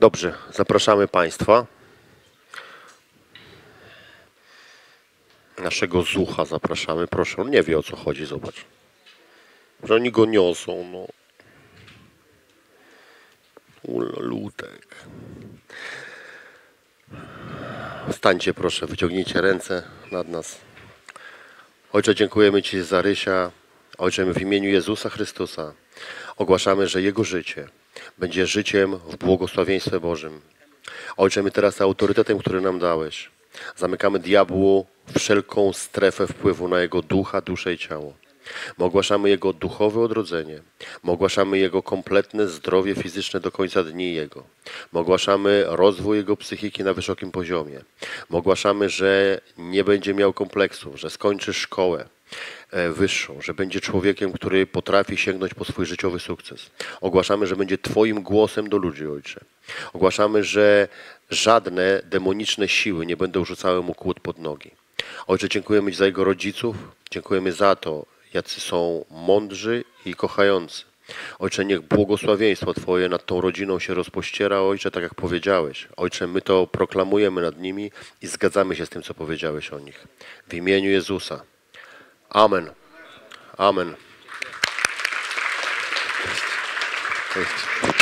Dobrze, zapraszamy Państwa. Naszego zucha zapraszamy. Proszę, on nie wie, o co chodzi, zobacz. Że oni go niosą, no. Lutek. Stańcie proszę, wyciągnijcie ręce nad nas. Ojcze, dziękujemy Ci za Rysia. Ojcze, w imieniu Jezusa Chrystusa ogłaszamy, że Jego życie będzie życiem w błogosławieństwie Bożym. Ojcze, my teraz autorytetem, który nam dałeś, zamykamy diabłu wszelką strefę wpływu na jego ducha, duszę i ciało. My ogłaszamy jego duchowe odrodzenie. My ogłaszamy jego kompletne zdrowie fizyczne do końca dni jego. My ogłaszamy rozwój jego psychiki na wysokim poziomie. My ogłaszamy, że nie będzie miał kompleksów, że skończy szkołę wyższą, że będzie człowiekiem, który potrafi sięgnąć po swój życiowy sukces. Ogłaszamy, że będzie Twoim głosem do ludzi, Ojcze. Ogłaszamy, że żadne demoniczne siły nie będą rzucały mu kłód pod nogi. Ojcze, dziękujemy Ci za jego rodziców. Dziękujemy za to, jacy są mądrzy i kochający. Ojcze, niech błogosławieństwo Twoje nad tą rodziną się rozpościera, Ojcze, tak jak powiedziałeś. Ojcze, my to proklamujemy nad nimi i zgadzamy się z tym, co powiedziałeś o nich. W imieniu Jezusa. Amen. Amen. Cześć. Cześć.